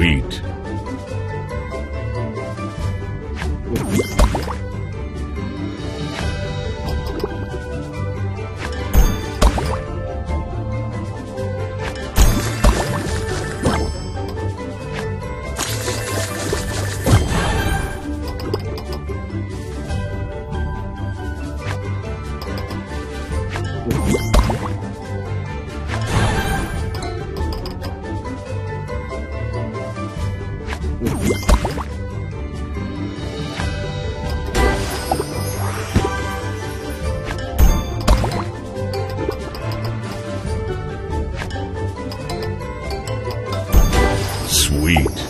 to eat. Sweet.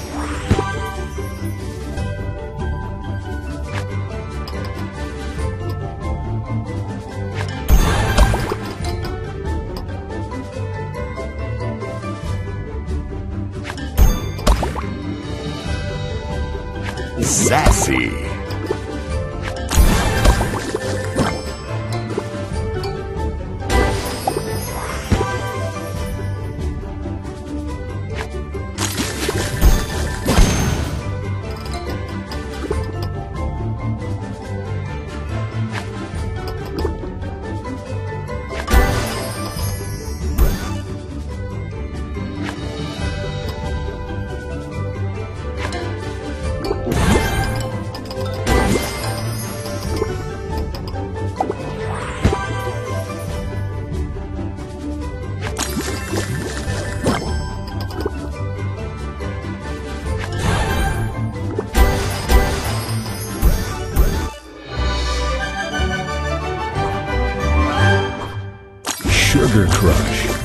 Sassy. Sugar Crush.